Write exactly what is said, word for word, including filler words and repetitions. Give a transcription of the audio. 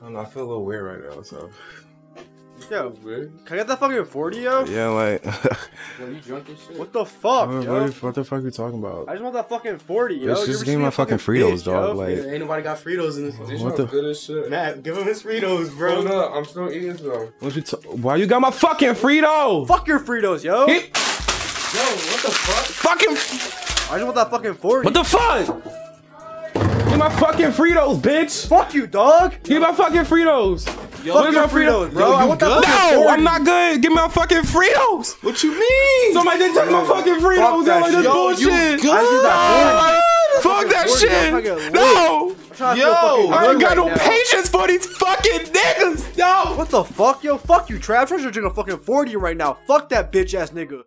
I don't know, I feel a little weird right now, so. Yo, weird. Can I get that fucking forty, yo? Yeah, like. Yo, you drunk as shit. What the fuck, what, yo? What the fuck are you talking about? I just want that fucking forty, yo. It's just give me my fucking Fritos, bitch, dog. Yo. Like, yeah, ain't nobody got Fritos in this. These are good as shit. Matt, give him his Fritos, bro. Hold up, I'm still eating though. What you? Why you got my fucking Frito? Fuck your Fritos, yo. He yo, what the fuck? Fucking. I just want that fucking forty. What the fuck? My fucking Fritos, bitch. Fuck you, dog. Yo. Give me my fucking Fritos. Yo, fuck your Fritos, bro. Yo, I want that fucking forty. No, I'm not good. Give me my fucking Fritos. What you mean? Somebody didn't take my fucking Fritos. Fuck that, like, this yo, bullshit. You I that fuck that forty. Shit. No. Yo, I ain't got right no now. Patience for these fucking niggas. No. What the fuck, yo? Fuck you, Travis. You're drinking a fucking forty right now. Fuck that bitch ass nigga.